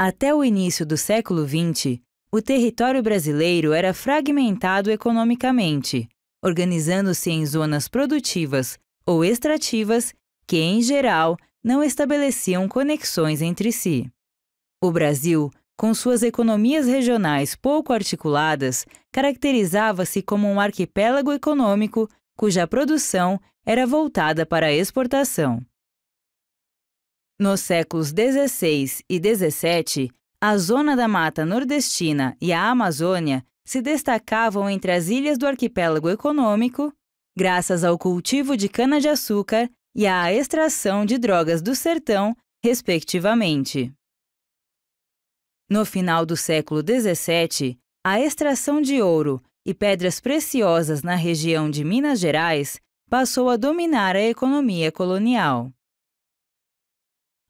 Até o início do século XX, o território brasileiro era fragmentado economicamente, organizando-se em zonas produtivas ou extrativas que, em geral, não estabeleciam conexões entre si. O Brasil, com suas economias regionais pouco articuladas, caracterizava-se como um arquipélago econômico cuja produção era voltada para a exportação. Nos séculos XVI e XVII, a zona da Mata Nordestina e a Amazônia se destacavam entre as ilhas do arquipélago econômico, graças ao cultivo de cana-de-açúcar e à extração de drogas do sertão, respectivamente. No final do século XVII, a extração de ouro e pedras preciosas na região de Minas Gerais passou a dominar a economia colonial.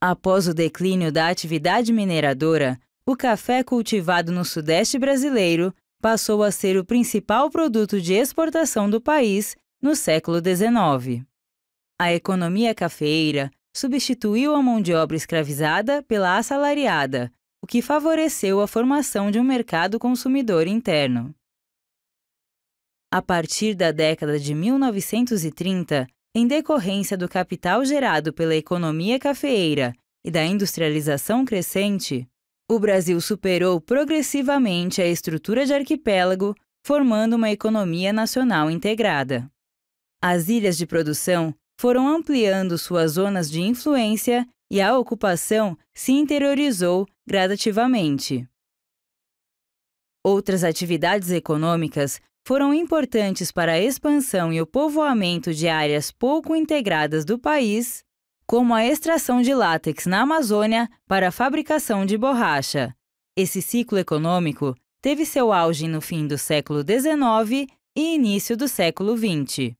Após o declínio da atividade mineradora, o café cultivado no Sudeste brasileiro passou a ser o principal produto de exportação do país no século XIX. A economia cafeeira substituiu a mão de obra escravizada pela assalariada, o que favoreceu a formação de um mercado consumidor interno. A partir da década de 1930, em decorrência do capital gerado pela economia cafeeira e da industrialização crescente, o Brasil superou progressivamente a estrutura de arquipélago, formando uma economia nacional integrada. As ilhas de produção foram ampliando suas zonas de influência e a ocupação se interiorizou gradativamente. Outras atividades econômicas foram importantes para a expansão e o povoamento de áreas pouco integradas do país, como a extração de látex na Amazônia para a fabricação de borracha. Esse ciclo econômico teve seu auge no fim do século XIX e início do século XX.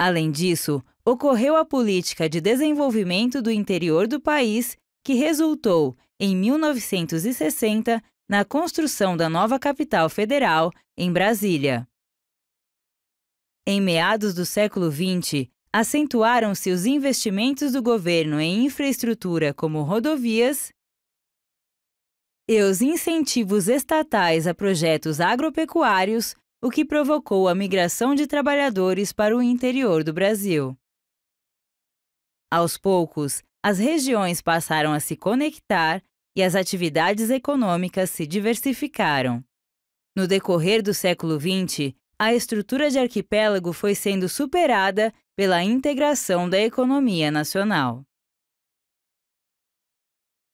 Além disso, ocorreu a política de desenvolvimento do interior do país, que resultou, em 1960, na construção da nova capital federal, em Brasília. Em meados do século XX, acentuaram-se os investimentos do governo em infraestrutura como rodovias e os incentivos estatais a projetos agropecuários, o que provocou a migração de trabalhadores para o interior do Brasil. Aos poucos, as regiões passaram a se conectar e as atividades econômicas se diversificaram. No decorrer do século XX, a estrutura de arquipélago foi sendo superada pela integração da economia nacional.